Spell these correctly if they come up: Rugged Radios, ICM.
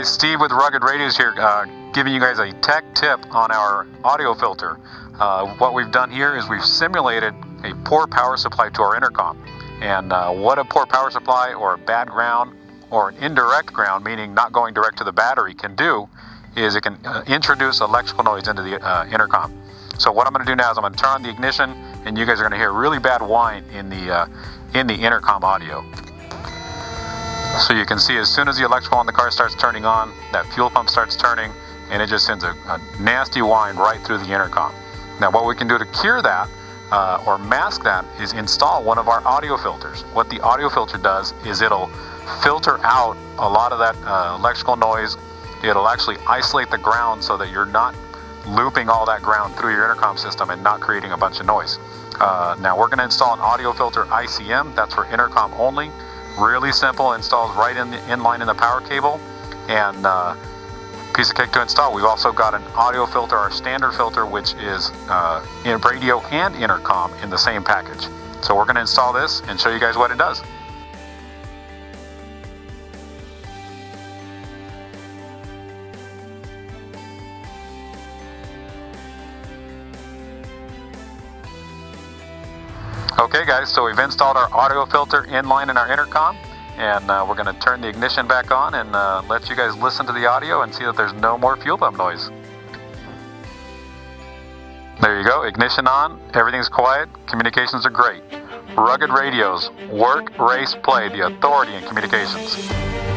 guys, Steve with Rugged Radios here, giving you guys a tech tip on our audio filter. What we've done here is we've simulated a poor power supply to our intercom. And what a poor power supply or a bad ground or an indirect ground, meaning not going direct to the battery, can do is it can introduce electrical noise into the intercom. So what I'm going to do now is I'm going to turn on the ignition, and you guys are going to hear really bad whine in the intercom audio. So you can see as soon as the electrical on the car starts turning on, that fuel pump starts turning, and it just sends a nasty whine right through the intercom. Now what we can do to cure that or mask that is install one of our audio filters. What the audio filter does is it'll filter out a lot of that electrical noise. It'll actually isolate the ground so that you're not looping all that ground through your intercom system and not creating a bunch of noise. Now we're going to install an audio filter ICM. That's for intercom only. Really simple. Installs right in line in the power cable, and piece of cake to install. We've also got an audio filter, our standard filter, which is in radio and intercom in the same package. So we're going to install this and show you guys what it does. Okay guys, so we've installed our audio filter inline in our intercom, and we're going to turn the ignition back on and let you guys listen to the audio and see that there's no more fuel pump noise. There you go, ignition on, everything's quiet, communications are great. Rugged Radios, work, race, play, the authority in communications.